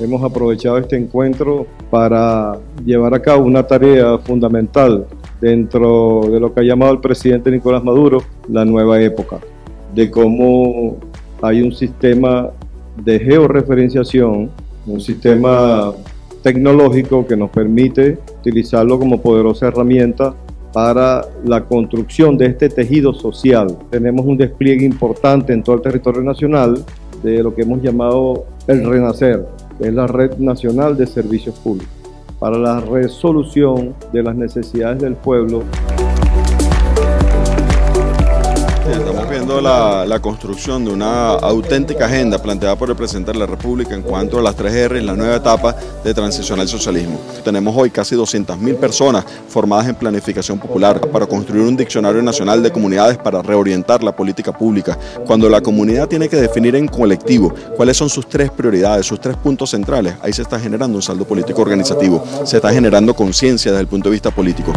Hemos aprovechado este encuentro para llevar a cabo una tarea fundamental dentro de lo que ha llamado el presidente Nicolás Maduro la nueva época, de cómo hay un sistema de georreferenciación, un sistema tecnológico que nos permite utilizarlo como poderosa herramienta para la construcción de este tejido social. Tenemos un despliegue importante en todo el territorio nacional de lo que hemos llamado el Renaser, que es la Red Nacional de Servicios Públicos, para la resolución de las necesidades del pueblo. Estamos viendo la construcción de una auténtica agenda planteada por el presidente de la República en cuanto a las 3 R's, la nueva etapa de transición al socialismo. Tenemos hoy casi 200.000 personas formadas en planificación popular para construir un diccionario nacional de comunidades para reorientar la política pública. Cuando la comunidad tiene que definir en colectivo cuáles son sus 3 prioridades, sus 3 puntos centrales, ahí se está generando un saldo político organizativo, se está generando conciencia desde el punto de vista político.